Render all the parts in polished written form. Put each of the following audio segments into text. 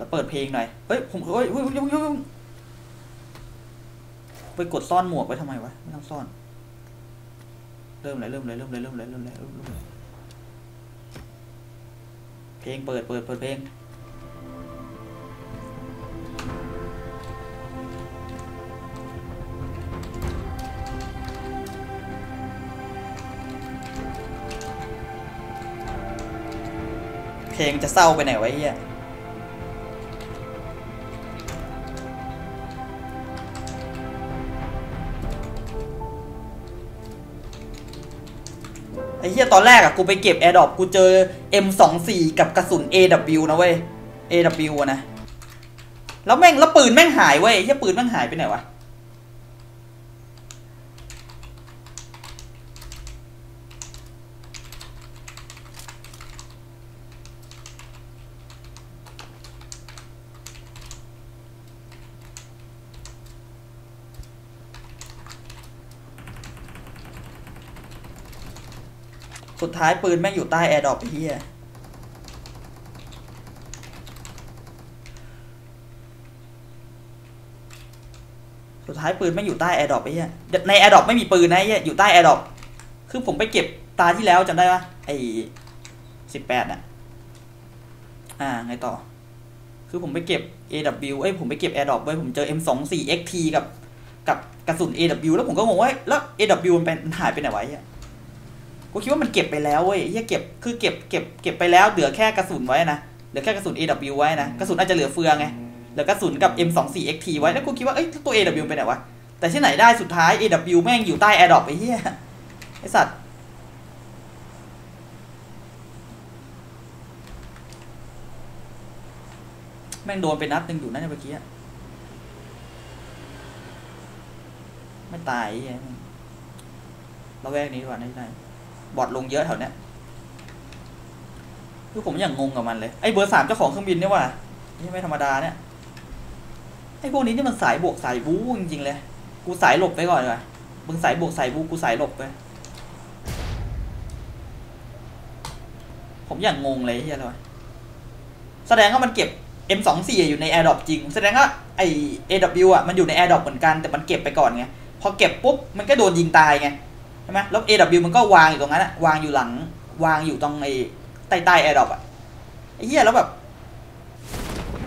แล้วเปิดเพลงหน่อยเฮ้ยผมเฮ้ยไปกดซ่อนหมวกไว้ทำไมวะไม่ต้องซ่อนเริ่มเลยเพลงเปิดเพลงจะเศร้าไปไหนไว้เฮียไอ้เฮียตอนแรกอะกูไปเก็บ Air Drop กูเจอ M24 กับกระสุน AW นะเว้ย AW นะแล้วแม่งแล้วปืนแม่งหายเว้ยเฮียปืนแม่งหายไปไหนวะสุดท้ายปืนแม่งอยู่ใต้แอร์ดรอปเฮียในแอร์ดรอปไม่มีปืนนะเฮียอยู่ใต้แอร์ดรอปคือผมไปเก็บตาที่แล้วจำได้ปะไอ้18น่ะไงต่อคือผมไปเก็บ AW เอ้ยผมไปเก็บแอร์ดรอปไว้ผมเจอ M24XT กับกระสุน AW แล้วผมก็งงว่าแล้ว AW มันหายไปไหนไว้กูคิดว่ามันเก็บไปแล้วเว้ยเฮียเก็บไปแล้วเหลือแค่กระสุนไว้นะเหลือแค่กระสุน AW ไว้นะกระสุนอาจจะเหลือเฟืองไงเหลือกระสุนกับ M24XT ไว้แล้วกูคิดว่าเอ้ยตัว AW ไปไหนวะแต่ที่ไหนได้สุดท้าย AW แม่งอยู่ใต้ AirDrop ไอ้เหี้ยไอ้สัตว์แม่งโดนไปนัดนึงอยู่นั่นเมื่อกี้ไม่ตายระแวกนี้ดีกว่าไหนบอดลงเยอะแถวเนี้ยคือผมอย่างงงกับมันเลยไอ้เบอร์3เจ้าของเครื่องบินเนี่ยว่ะนี่ไม่ธรรมดาเนี่ยไอ้พวกนี้นี่มันสายบวกสายบู๊จริงๆเลยกูสายหลบไปก่อนเลยมึงสายบวกสายบู๊กูสายหลบไปผมอย่างงงเลยเฮียเลยแสดงว่ามันเก็บ M24 อยู่ใน AirDrop จริงแสดงว่าไอ้ AW อ่ะมันอยู่ใน AirDrop เหมือนกันแต่มันเก็บไปก่อนไงพอเก็บปุ๊บมันก็โดนยิงตายไงใช่ไหมแล้ว AW มันก็วางอยู่ตรงนั้นอะวางอยู่หลังวางอยู่ตรงไอ้ใต้ AirDrop อะไอ้เหี้ยแล้วแบบ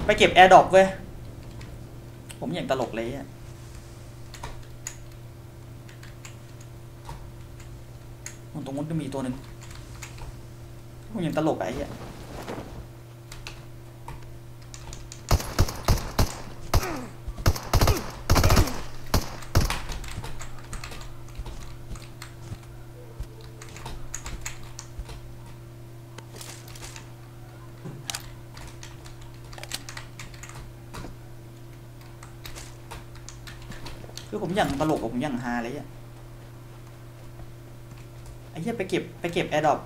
ไปเก็บ AirDrop เว้ยผมอย่างตลกเลยอะตรงนู้นก็มีตัวหนึ่งผมอย่างตลกไอ้เหี้ยคือผมอย่างตลกกับผมอย่างฮาเลยอ่ะไอ้เหี้ยไปเก็บ AirDrop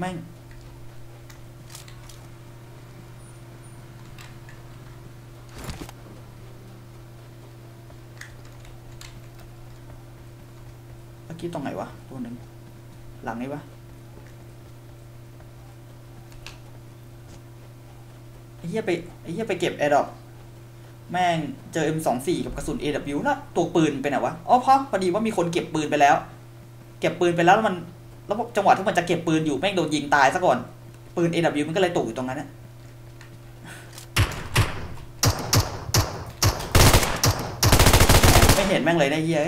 แม่งเมื่อกี้ตรงไหนวะตัวหนึ่งหลังนี้วะไอ้เหี้ยไปเก็บ AirDropแม่งเจอ M24 กับกระสุน AW นะตัวปืนไปไหนวะอ๋อพอดีว่ามีคนเก็บปืนไปแล้วแล้วมันแล้วจังหวะที่มันจะเก็บปืนอยู่แม่งโดนยิงตายซะก่อนปืน AW มันก็เลยตกอยู่ตรงนั้นนะไม่เห็นแม่งเลยได้เหี้ย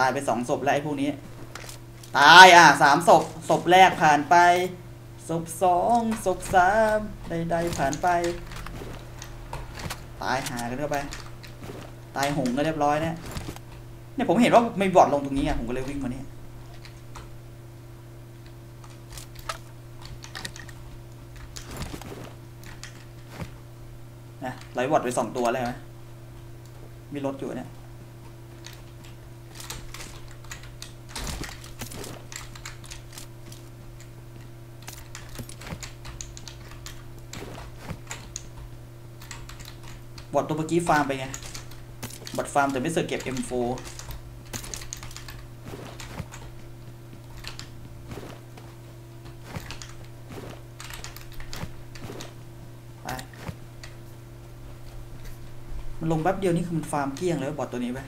ตายไป2ศพแล้วไอ้พวกนี้ตาย3ศพแรกผ่านไปศพ2ศพ3ใดๆผ่านไปตายหากันเข้าไปตายหงก็เรียบร้อยนะเนี่ยผมเห็นว่าไม่บอดลงตรงนี้อ่ะผมก็เลยวิ่งมาเนี่ยนะไล่บอดไป2ตัวเลยไหมมีรถอยู่เนี่ยบอทตัวเมื่อกี้ฟาร์มไปไงบอทฟาร์มแต่ไม่เสือกเก็บ M4 ลงแป๊บเดียวนี่คือมันฟาร์มเกลี้ยงแล้วบอทตัวนี้ไป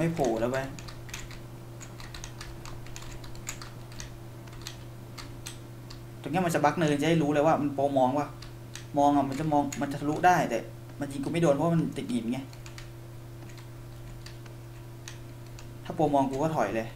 ไม่โผล่แล้วไปตรงนี้มันจะบักเนินจะให้รู้เลยว่ามันโปมองว่ามองอ่ะมันจะมองมันจะทะลุได้แต่มันยิงกูไม่โดนเพราะมันติดหินไงถ้าโปมองกูก็ถอยเลย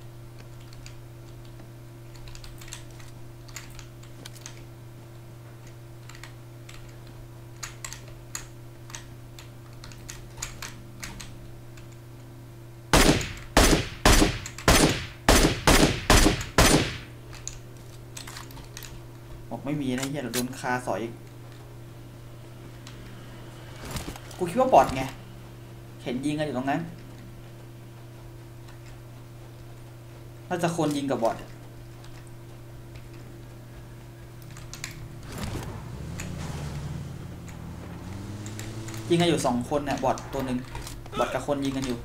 ไม่มีนะเฮียเราโดนคาสอยกูคิดว่าบอทไงเห็นยิงกันอยู่ตรงนั้นน่าจะคนยิงกับบอทยิงกันอยู่สองคนเนี่ยบอทตัวหนึ่งบอทกับคนยิงกันอยู่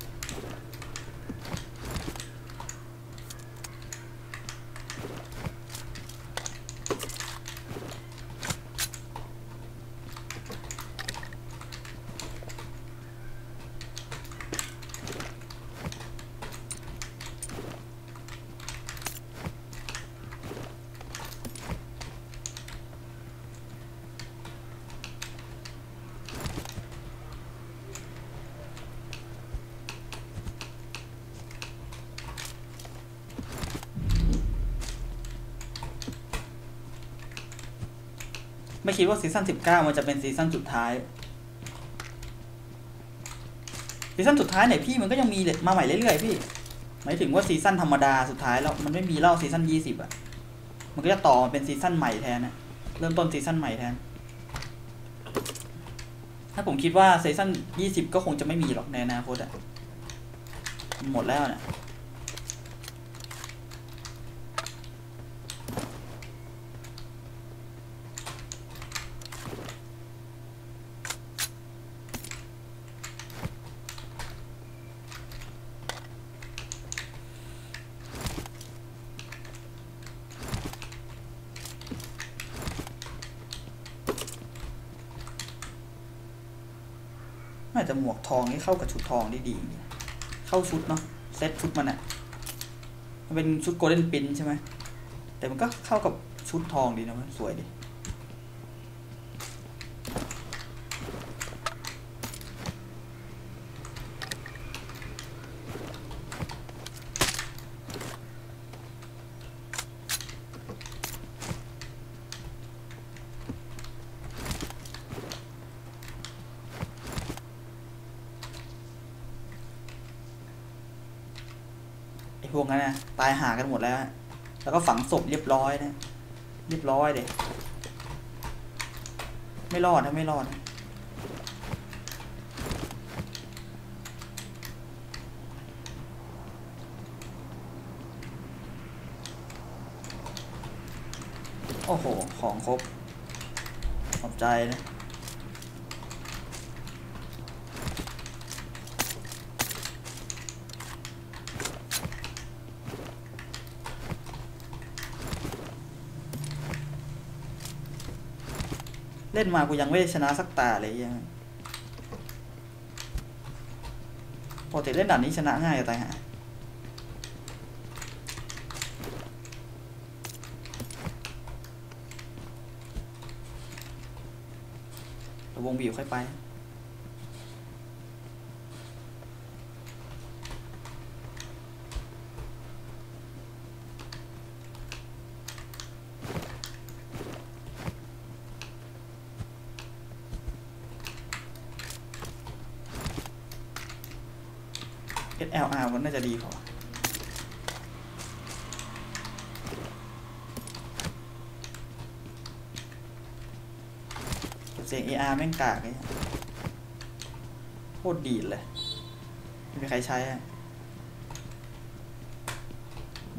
ไม่คิดว่าซีซั่น19มันจะเป็นซีซั่นสุดท้ายเนี่ยพี่มันก็ยังมีมาใหม่เรื่อยๆพี่หมายถึงว่าซีซั่นธรรมดาสุดท้ายแล้วมันไม่มีเล่าซีซั่น20อ่ะมันก็จะต่อเป็นซีซั่นใหม่แทนนะเริ่มต้นซีซั่นใหม่แทนถ้าผมคิดว่าซีซั่น20ก็คงจะไม่มีหรอกในอนาคตอ่ะหมดแล้วเนี่ยน่าจะหมวกทองให้เข้ากับชุดทองได้ดีเข้าชุดเนาะเซ็ตชุดมันอะมันเป็นชุดโกลเด้นปินใช่ไหมแต่มันก็เข้ากับชุดทองดีนะมันสวยดีพวกนั้นนะตายหากันหมดแล้วแล้วก็ฝังศพเรียบร้อยนะเรียบร้อยเด็กไม่รอดนะไม่รอดนะโอ้โหของครบขอบใจนะเล่นมากูยังไม่ชนะสักตาเลยยังพอแต่เล่นด่านนี้ชนะง่ายจะตายฮะระวงบีบค่อยไป SLR มันน่าจะดีกว่าเสียง AR แม่งกากเลยโคตรดีเลยไม่มีใครใช้อะ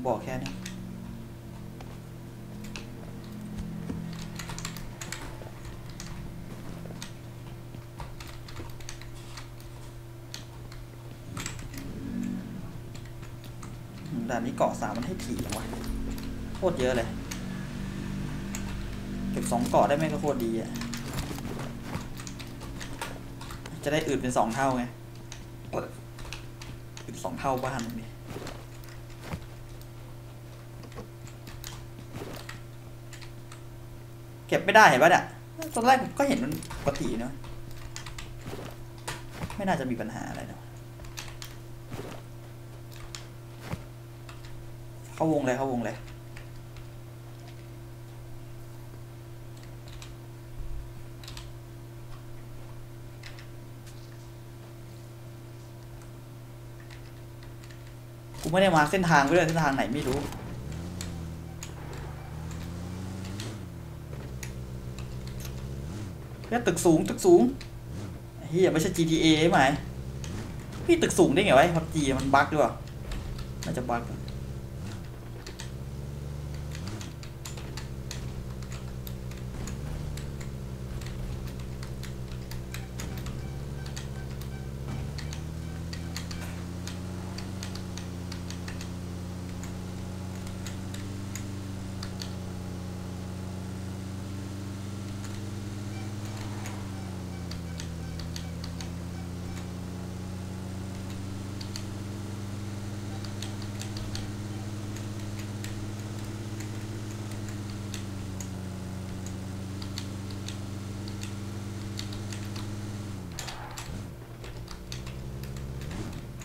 บอกแค่นี้ด่านนี้เกาะ3มันให้ถี่จังวะโคตรเยอะเลยเก็บ2เกาะได้ไหมก็โคตรดีอ่ะจะได้อืดเป็น2เท่าไงอืด2เท่าบ้านนี่เก็บไม่ได้เห็นป่ะเนี่ยตอนแรกก็เห็นมันปกติเนาะไม่น่าจะมีปัญหาอะไรเนาะเข้าวงเลยเข้าวงเลยกูไม่ได้มาเส้นทางไปเลยเส้นทางไหนไม่รู้แล้วตึกสูงตึกสูงเฮียไม่ใช่ GTA ใช่ไหมพี่ตึกสูงได้ไงวะพับจีมันบั๊กด้วยมันจะบั๊ก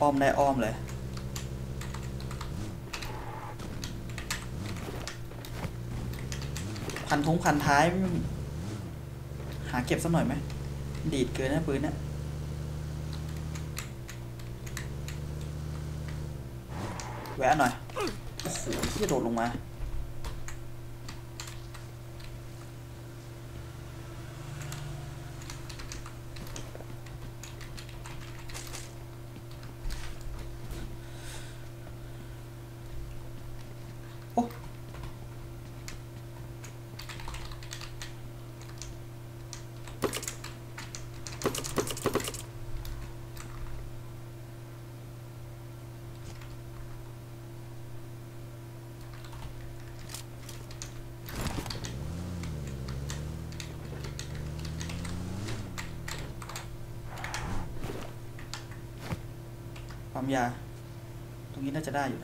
อ้อมได้อ้อมเลยพันทงพันท้ายหาเก็บสักหน่อยไหมดีดเกินนะปืนนะแวะหน่อยโอ้โหที่โดดลงมาความยาตรงนี้น่าจะได้อยู่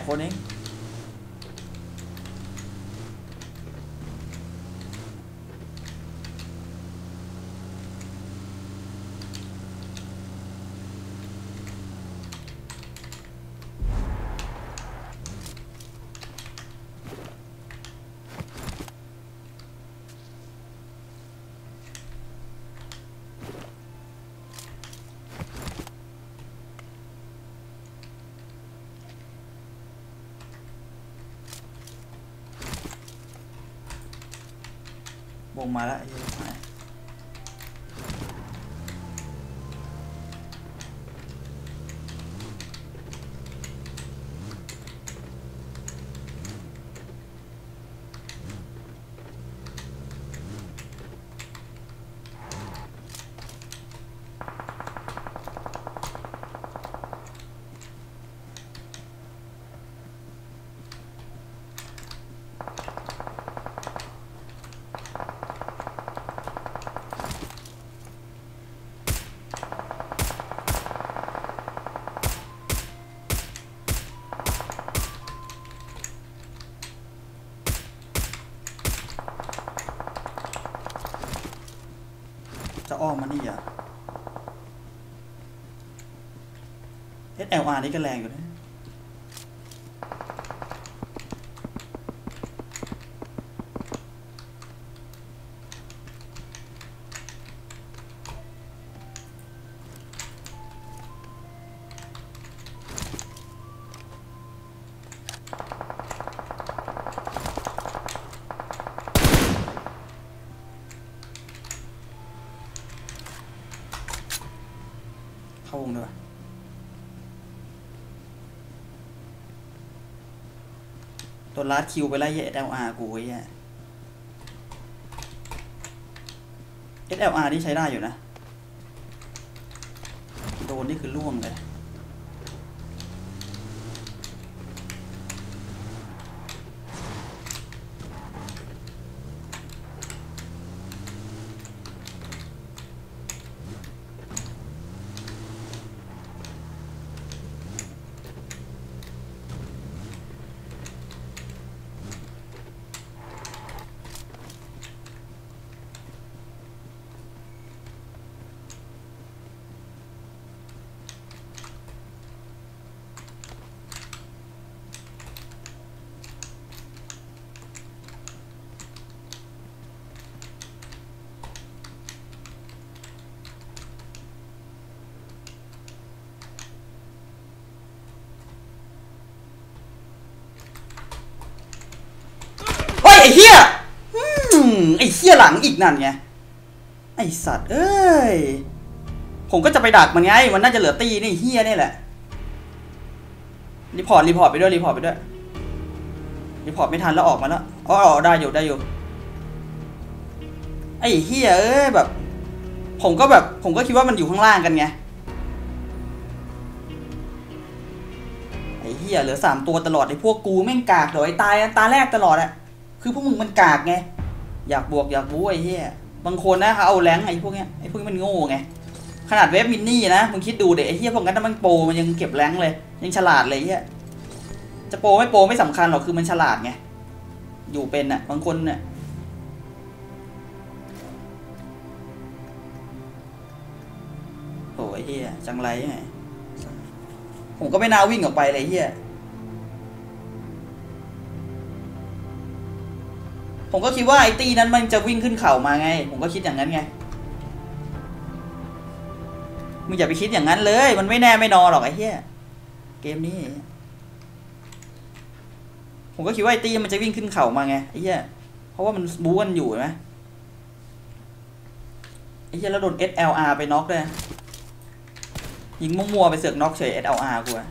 นะ8คนเองวงมาแล้วอ้อมมานี่อ่ะ SLR นี่ก็แรงอยู่นะ นลัดคิวไปไล่เอสเอลอาร์กูไอ้เนี่ยเอสเอลอาร์นี่ใช้ได้อยู่นะโดนนี่คือล่วงเลยไอ้เหี้ยหลังอีกนั่นไงไอ้สัตว์เอ้ยผมก็จะไปดักมันไงมันน่าจะเหลือตีนี่เหี้ยนี่แหละรีพอร์ตไปด้วยรีพอร์ตไม่ทันแล้วออกมาแล้วอ๋อได้อยู่ไอ้เหี้ยเอ้ยแบบผมก็คิดว่ามันอยู่ข้างล่างกันไงไอ้เหี้ยเหลือ3ตัวตลอดไอ้พวกกูแม่งกากโดยตายตาแรกตลอดอะคือพวกมึงมันกากไงอยากบู๊ไอ้เหี้ยบางคนนะเขาเอาแรงไอ้พวกนี้มันโง่ไงขนาดเว็บมินนี่นะมึงคิดดูเด็กไอ้เหี้ยพวกนั้นมันโปรมันยังเก็บแรงเลยยังฉลาดเลยไอ้เหี้ยจะโปรไม่สำคัญหรอกคือมันฉลาดไงอยู่เป็นน่ะบางคนน่ะโอ้ไอ้เหี้ยจังไรไงผมก็ไม่น่าวิ่งออกไปเลยไอ้เหี้ยผมก็คิดว่าไอ้ตีนั้นมันจะวิ่งขึ้นเข่ามาไงผมก็คิดอย่างนั้นไงมึงอย่าไปคิดอย่างนั้นเลยมันไม่แน่ไม่นอนหรอกไอ้เหี้ยเกมนี้ผมก็คิดว่าไอ้ตีมันจะวิ่งขึ้นเข่ามาไงไอ้เหี้ยเพราะว่ามันบู๊กันอยู่ไหมไอ้เหี้ยแล้วโดน SLR ไปน็อกด้วยยิงมั่วๆไปเสือกน็อกเฉย SLR กูอะ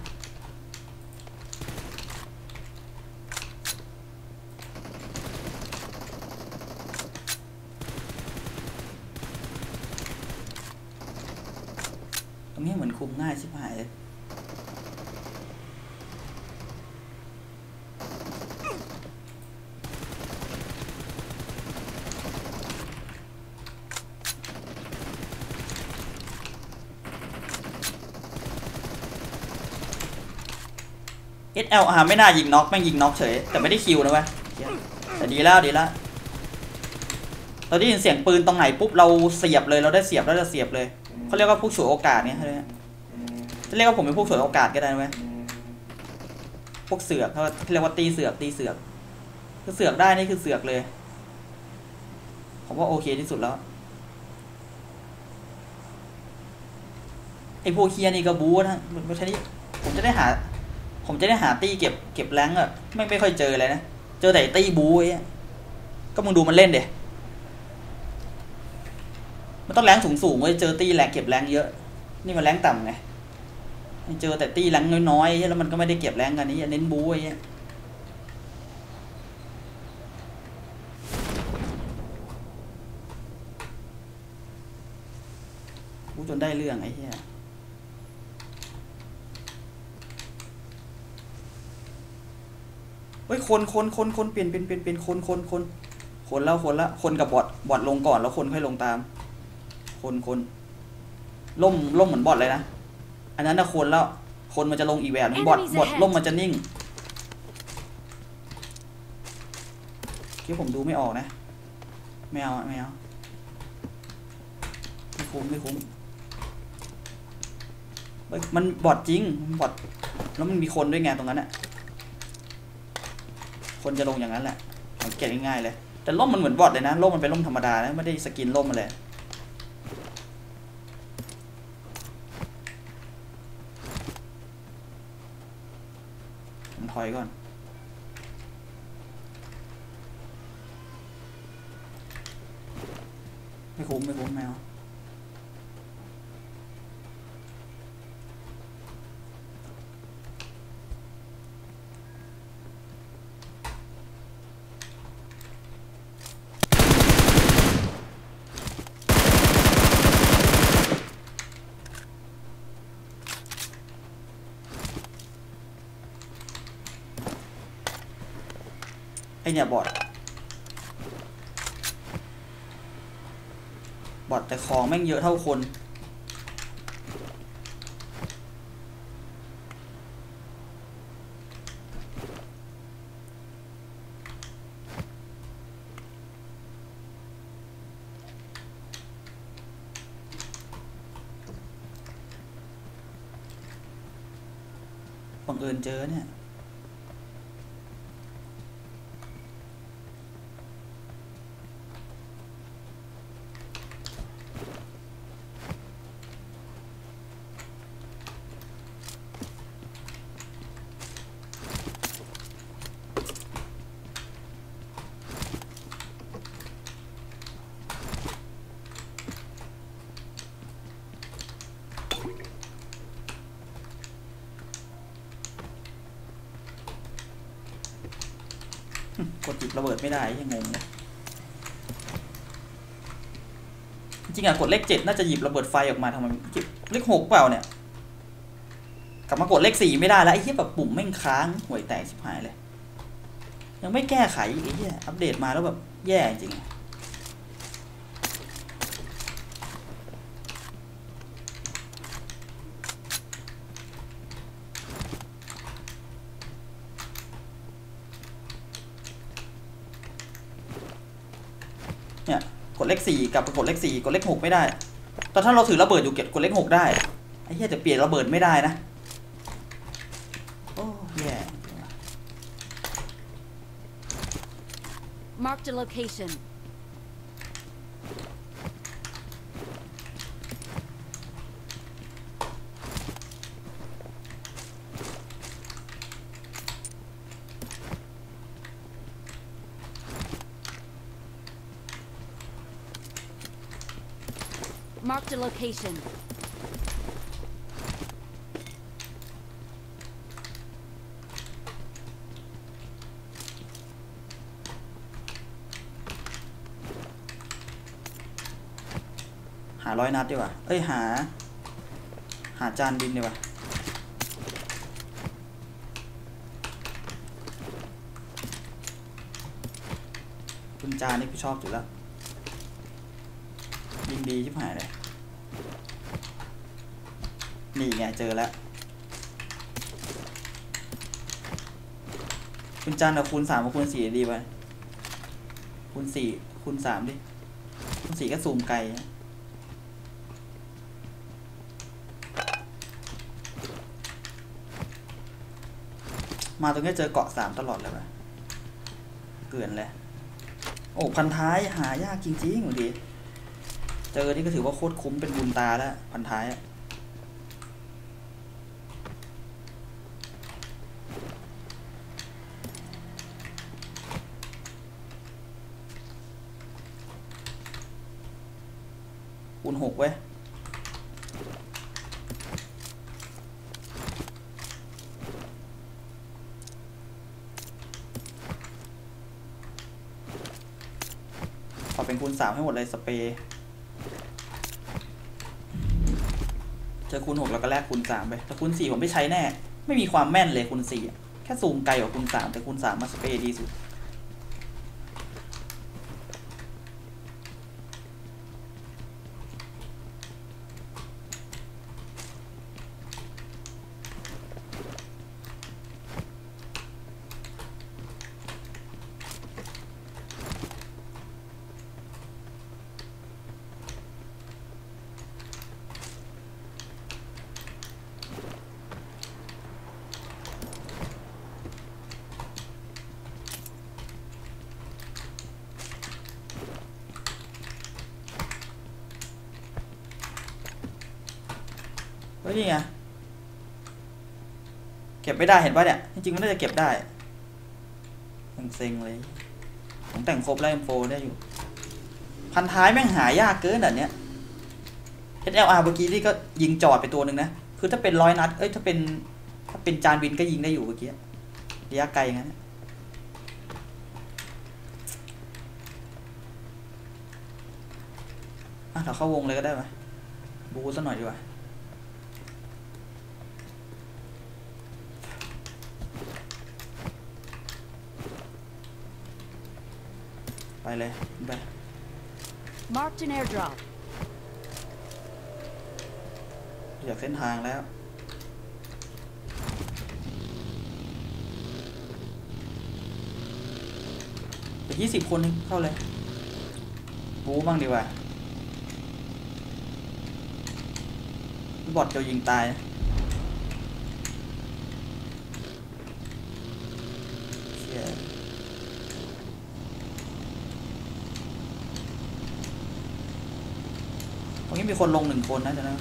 นี่เหมือนคุมง่ายชิบหายเลยเอสเอลอาร์ไม่น่ายิงน็อกแม่งยิงน็อกเฉยแต่ไม่ได้คิวนะเว้ยแต่ดีแล้วเราได้ยินเสียงปืนตรงไหนปุ๊บเราเสียบเลยเราได้เสียบแล้วจะเสียบเลยเขาเรียกว่าผู้ฉวยโอกาสเนี่ยจะเรียกว่าผมเป็นผู้ฉวยโอกาสก็ได้ไหมพวกเสือกเขาเรียกว่าตีเสือกคือเสือกได้นี่คือเสือกเลยผมว่าโอเคที่สุดแล้วไอ้พวกเคียนี่ก็บู๊นะเพราะฉะนี้ผมจะได้หาตีเก็บแรงอะไม่ค่อยเจอเลยนะเจอแต่ตีบู๊ไอ้ก็มึงดูมันเล่นเดะมันต้องแรงสูงๆไว้เจอตีแรงเก็บแรงเยอะนี่มันแรงต่ำไงเจอแต่ตีแรงน้อยๆแล้วมันก็ไม่ได้เก็บแรงกันนี่เน้นบู๊ไอ้เนี่ยบู๊จนได้เรื่องไอ้เนี่ยเฮ้ยคนเปลี่ยนคนแล้วคนกับบอดลงก่อนแล้วคนค่อยลงตามคนล่มเหมือนบอทเลยนะอันนั้นถ้าคนแล้วคนมันจะลงอีกแบบบอทล่มมันจะนิ่งที่ผมดูไม่ออกนะไม่เอาไม่คุ้มมันบอทจริงบอทแล้วมันมีคนด้วยไงตรงนั้นน่ะคนจะลงอย่างนั้นแหละสังเกตง่ายๆเลยแต่ล่มมันเหมือนบอทเลยนะล่มมันเป็นล่มธรรมดานะไม่ได้สกินล่มมาเลยถอยก่อนไม่คุ้มแมว ไอเนี่ยบอทแต่ของแม่งเยอะเท่าคนบังเอิญเจอเนี่ยกดหยิบระเบิดไม่ได้ยังงงจริงอ่ะกดเลข7น่าจะหยิบระเบิดไฟออกมาทำไมหยิบเลข6เปล่าเนี่ยกลับมากดเลข4ไม่ได้แล้วไอ้เหี้ยแบบปุ่มแม่งค้างห่วยแตกชิบหายเลยยังไม่แก้ไขไอ้เหี้ยอัปเดตมาแล้วแบบแย่จริงเนี่ยกดเลข4กับกดเลข4กดเลข6ไม่ได้ตอนถ้าเราถือระเบิดอยู่เก็บกดเลข6ได้ไอ้เหี้ยจะเปลี่ยนระเบิดไม่ได้นะโอ้แย่ Mark the location Mark the location. หา100 นัดดีกว่าเอ้ยหาจานบินดีกว่าคุณจานนี่พี่ชอบอยู่แล้วยิงดีชิบหายเลยนี่ไงเจอแล้วคุณจันกับคูณ3กับคูณ4ดีไปคูณ4คูณ3ดิคูณ4ก็ซูมไกลมาตรงนี้เจอเกาะ3ตลอดเลยป่ะเกลื่อนเลยโอ้พันท้ายหายากจริงๆหนูดีเจอนี่ก็ถือว่าโคตรคุ้มเป็นบุญตาแล้วพันท้ายคูณ6เว้ยขอเป็นคูณ3ให้หมดเลยสเปรย์เจอคูณ6แล้วก็แลกคูณ3ไปแต่คูณ4ผมไม่ใช้แน่ไม่มีความแม่นเลยคูณ4แค่ซูมไกลกว่าคูณ3แต่คูณ3มาสเปรย์ดีสุดนี่ไงเก็บไม่ได้เห็นป่ะเนี่ยจริงๆมันน่าจะเก็บได้เซ็งเลยผมแต่งครบแล้วเอ็มโฟได้อยู่พันท้ายแม่งหายากเกินอันเนี้ย SLR เมื่อกี้นี่ก็ยิงจอดไปตัวหนึ่งนะคือถ้าเป็น100 นัดเอ้ยถ้าเป็นจานบินก็ยิงได้อยู่เมื่อกี้ระยะไกลงั้นอ่ะเราเข้าวงเลยก็ได้ไหมบูซะหน่อยดีกว่า เลยไป Marked an airdrop อยากเส้นทางแล้วแต่20คนเข้าเลยบู๊บ้างดีกว่าบอทจะยิงตายตรงนี้มีคนลงหนึ่งคนนะจ๊ะนะ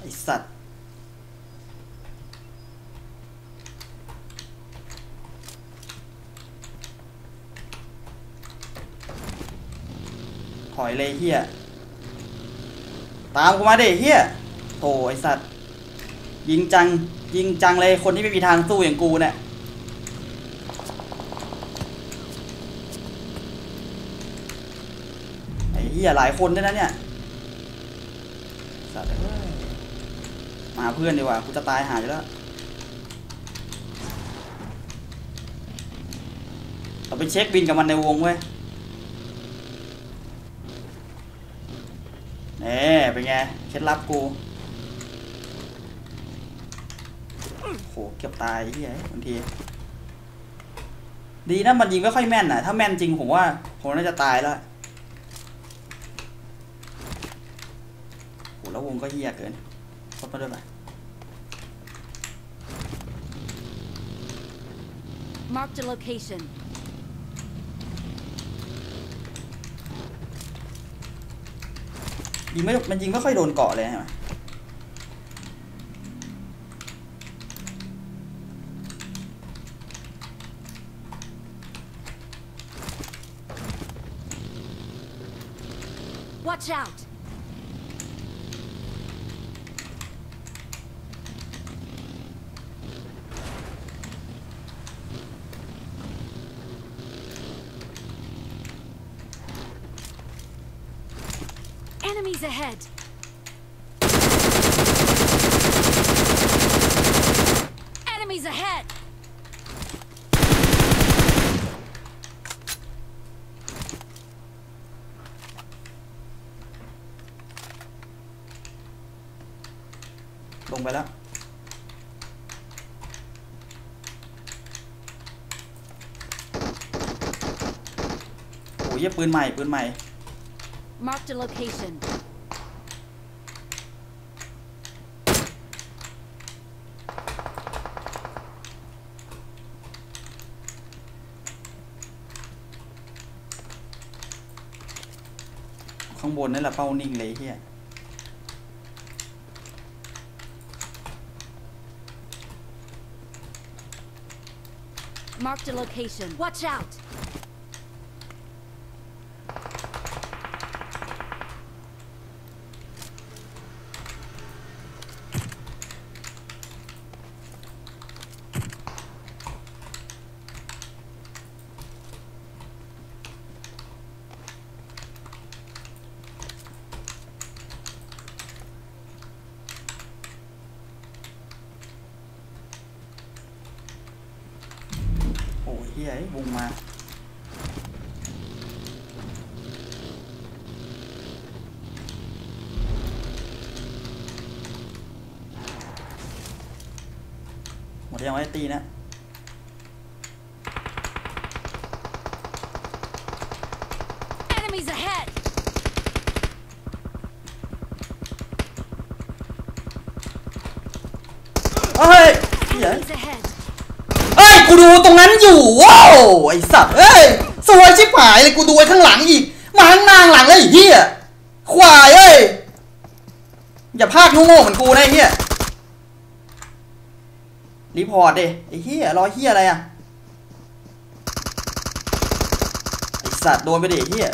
ไอ้สัตว์ถอยเลยเฮียตามกูมาเด็กเฮียโอ้ไอ้สัตว์ยิงจังยิงจังเลยคนที่ไม่มีทางสู้อย่างกูเนี่ยอย่าหลายคนด้วยนะเนี่ยสัตว์มาเพื่อนดีกว่ากูจะตายหายแล้วเราไปเช็คบินกับมันในวงเว้ยเน่เป็นไงเคล็ดลับกูโหเกือบตายที่ไหนบางทีดีนะมันยิงไม่ค่อยแม่นน่ะถ้าแม่นจริงผมว่าผมน่าจะตายแล้วแล้ววงก็เหี้ยเกินพบมาด้วยไหม Mark the location ยิงไม่มันยิงไม่ค่อยโดนเกาะเลยใช่ไหมWatch out enemies ahead ลงไปแล้วโอ้ยปืนใหม่ปืนใหม่Marked a location. Khang bồn đấy là bao ninh lấy kia. Marked a location. Watch out.ที่ไหนวงมาหมดยังไม่ตีนะเฮ้ยที่ไหนกูดูตรงนั้นอยู่ว้าวไอ้สัตว์เอ้ยสวยชิบหายเลยกูดูไอ้ข้างหลังอีกมาข้างหน้าหลังเลยไอ้เหี้ยควายเอ้ยอย่าพลาดงูโง่เหมือนกูนะไอ้เหี้ย รีพอร์ตดิไอ้เหี้ยรอเหี้ยอะไรอ่ะไอ้สัตว์โดนไปดิไอ้เหี้ย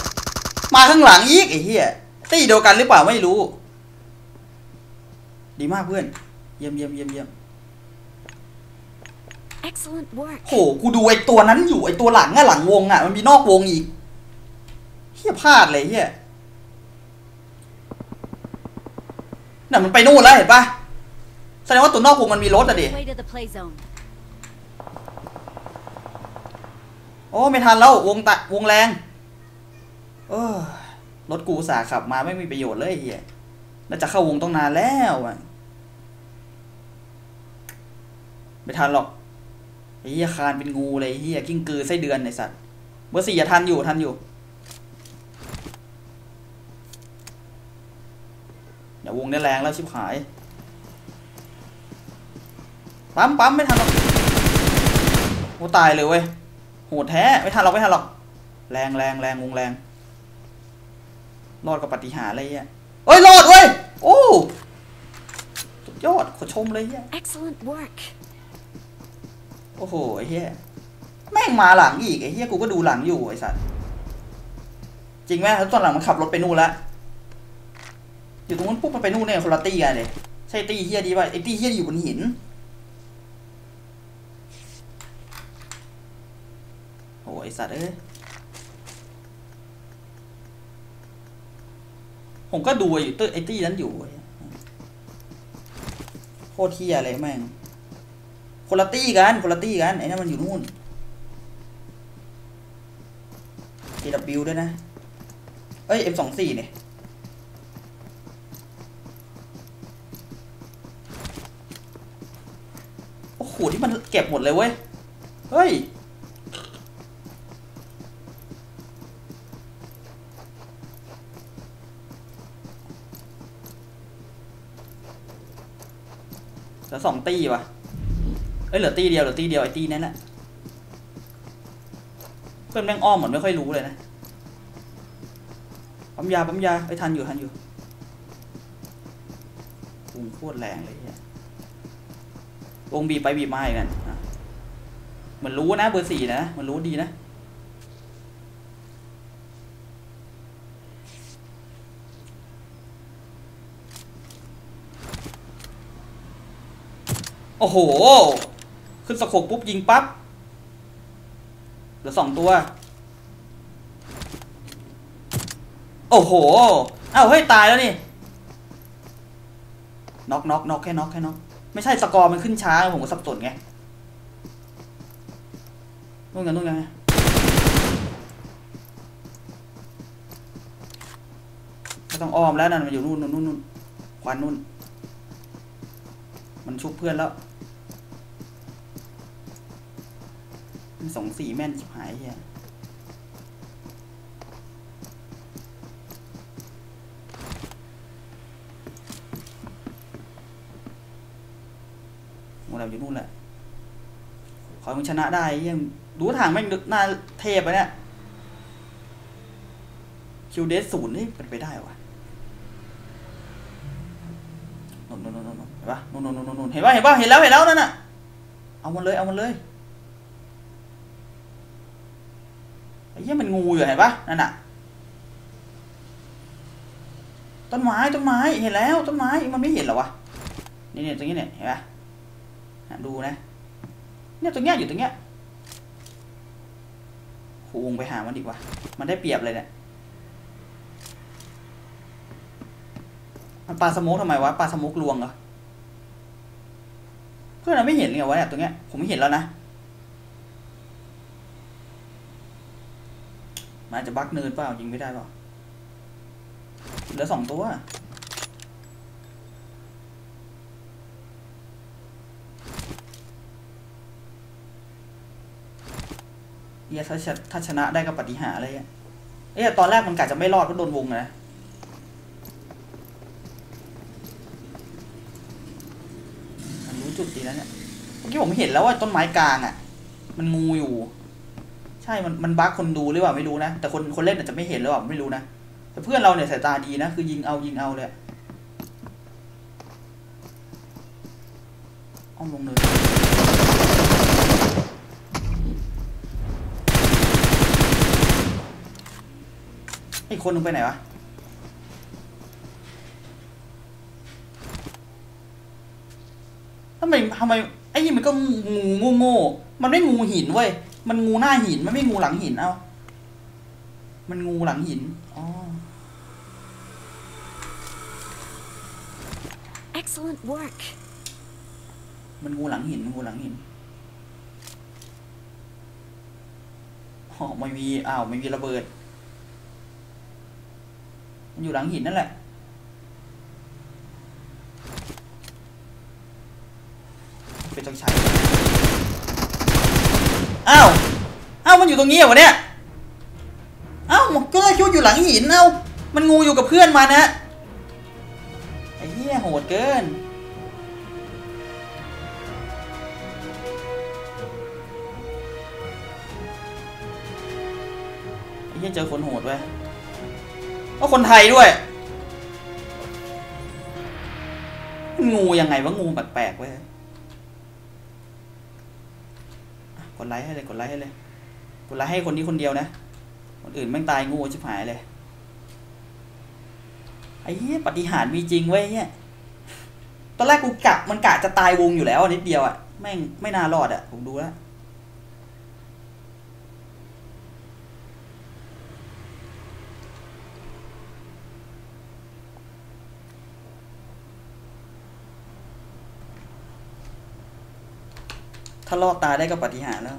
มาข้างหลังอีกไอ้เหี้ยตีเดียวกันหรือเปล่าไม่รู้ดีมากเพื่อนเยี่ยมเยี่ยมเยี่ยมเยี่ยมโหกูดูไอ้ตัวนั้นอยู่ไอ้ตัวหลังอะหลังวงอะมันมีนอกวงอีกเหี้ยพลาดเลยเหี้ยน่ะมันไปนู่นแล้วเห็นปะแสดงว่าตัวนอกวงมันมีรถอะดิโอ้ไม่ทันแล้ววงตะวงแรงเออรถกูสาขับมาไม่มีประโยชน์เลยเหี้ยน่าจะเข้าวงต้องนานแล้วอะไม่ทันหรอกไอ้เหี้ยคานเป็นงูเลยไอ้เหี้ยกิ้งกือไส้เดือนไอ้สัตว์เบอร์สี่อย่าทันอยู่เดี๋ยววงได้แรงแล้วชิบหายปั๊มไม่ทันหรอกโอ้ตายเลยเว้ยโหดแท้ไม่ทันหรอกแรงวงแรงรอดกับปฏิหารอะไรเงี้ยเอ้ยรอดเว้ยโอ้สุดยอดขอชมเลยเงี้ยโอ้โหไอ้เหี้ยแม่งมาหลังอีกไอ้เหี้ยกูก็ดูหลังอยู่ไอ้สัตว์จริงไหมแล้วตอนหลังมันขับรถไปนู่นละอยู่ตรงนั้นปุ๊บมันไปนู่นเนี่ยคนละตี้กันเลยใช่ตี้เหี้ยดีป่ะไอ้ตี้เหี้ยอยู่บนหินโอ้ไอ้สัตว์เอ้ยผมก็ดูอยู่ไอ้ตี้นั้นอยู่โคตรเหี้ยอะไรแม่งคนละตี้กันไอ้นั่นมันอยู่นู่น KW ด้วยนะเอ้ย M24 เนี่ยโอ้โหที่มันเก็บหมดเลยเว้ยเฮ้ยแล้วสองตี้ว่ะเอ้ยเหลือตีเดียวไอ้ตีนั่นแหละเพื่อนแม่งอ้อมเหมือนไม่ค่อยรู้เลยนะปั๊มยาไอ้ทันอยู่วงโคตรแรงเลยเนี่ยวงบีไปบีมาอีกนั่นเหมือนรู้นะเบอร์สี่นะมันรู้ดีนะโอ้โหขึ้นสะโขบปุ๊บยิงปั๊บเหลือสองตัวโอ้โหอ้าวเฮ้ยตายแล้วนี่น็อกไม่ใช่สกอร์มันขึ้นช้าผมก็สับสนไงนู่นไงไม่ต้องอ้อมแล้วนั่นมันอยู่นู่นควันนู่นมันชุบเพื่อนแล้ว2-4แม่นชิบหายเฮียโมเราอยู่นู่นแหละขอให้มึงชนะได้เฮียดูทางแม่งดึกหน้าเทพไปเนี่ยคิวเดส0นี่เป็นไปได้วะนนเห็นปะนนเห็นแล้วนั่นน่ะเอามันเลยไอ้เหี้ยมันงูอยู่เห็นปะนั่นน่ะต้นไม้เห็นแล้วต้นไม้มันไม่เห็นหรอวะนี่ตรงนี้เนี่ยเห็นปะดูนะเนี่ยตรงเนี้ยโหวงไปหามันดีกว่ามันได้เปรียบเลยเนี่ยมันปลาสโมกทำไมวะปลาสโมกลวงเหรอเพื่อนเราไม่เห็นไงวะเนี่ยตรงเนี้ยผมไม่เห็นแล้วนะมันอาจจะบักเนินเปล่ายิงไม่ได้เปล่าเหลือสองตัวเยถ้าชนะได้ก็ปฏิหารอะไรอ่ะเอ๊ะตอนแรกมันกะจะไม่รอดเพราะโดนวงนะจุดดีแล้วเนี่ยเมื่อกี้ผมเห็นแล้วว่าต้นไม้กลางอ่ะมันงูอยู่ใช่มันบั๊กคนดูหรือเปล่าไม่รู้นะแต่คนเล่นอาจจะไม่เห็นหรือเปล่าไม่รู้นะแต่เพื่อนเราเนี่ยสายตาดีนะคือยิงเอาเลยอ๋อ อ้อมลงเนินไอ้คนนึงไปไหนวะทำไมไอ้นี่มันก็งูโง่มันไม่งูหินเว้ยมันงูหน้าหินมันไม่งูหลังหินเอ้ามันงูหลังหินอ๋อ excellent work มันงูหลังหินอ๋อไม่มีอ้าวไม่มีระเบิดมันอยู่หลังหินนั่นแหละเป็นจังใช้อ้าวมันอยู่ตรงนี้เหรอเนี่ยอ้าวก็เลยชุดอยู่หลังหินเอ้ามันงูอยู่กับเพื่อนมานะไอ้เหี้ยโหดเกินไอ้เหี้ยเจอคนโหดไว้ก็คนไทยด้วยงูยังไงวะงูแปลกๆเว้ยกดไลค์ให้เลยกดไลค์ให้คนนี้คนเดียวนะคนอื่นแม่งตายงูชิบหายเลยไอ้เหี้ยปฏิหารมีจริงเว้ยเนี่ยตอนแรกกูกะมันกะจะตายวงอยู่แล้วนิดเดียวอ่ะแม่งไม่น่ารอดอ่ะผมดูแล้วถ้ารอดตายได้ก็ปฏิหารแล้ว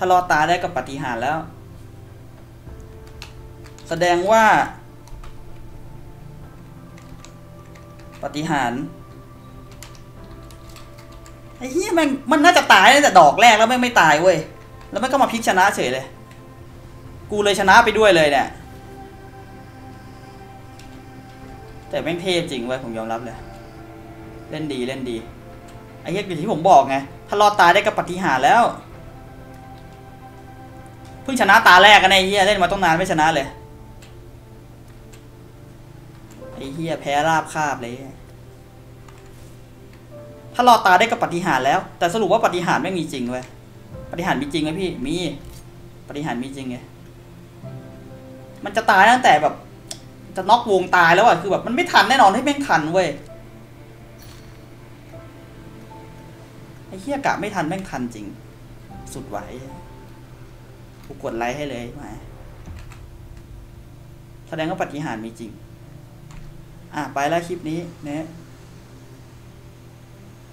ถ้ารอตาได้กับปฏิหารแล้วแสดงว่าปฏิหารไอ้เหี้ยมันน่าจะตายตั้งแต่ดอกแรกแล้วไม่ตายเว้ยแล้วมันก็มาพลิกชนะเฉยเลยกูเลยชนะไปด้วยเลยเนี่ยแต่แม่งเทพจริงเว้ยผมยอมรับเลยเล่นดีไอ้เหี้ยอย่างที่ผมบอกไงถ้ารอตาได้กับปฏิหารแล้วเพิ่งชนะตาแรกกันไอ้เหี้ยเล่นมาต้องนานไม่ชนะเลยไอ้เหี้ยแพ้ราบคาบเลยถ้ารอตาได้กับปฏิหารแล้วแต่สรุปว่าปฏิหารไม่มีจริงเว้ยปฏิหารมีจริงไหมพี่มีปฏิหารมีจริงไงมันจะตายตั้งแต่แบบจะน็อกวงตายแล้วอ่ะคือแบบมันไม่ทันแน่นอนให้แม่งทันเว้ยไอ้เหี้ยกะไม่ทันแม่งทันจริงสุดไหวกูกดไลค์ให้เลยมาแสดงว่าปฏิหารมีจริงอ่ะไปแล้วคลิปนี้เนี่ย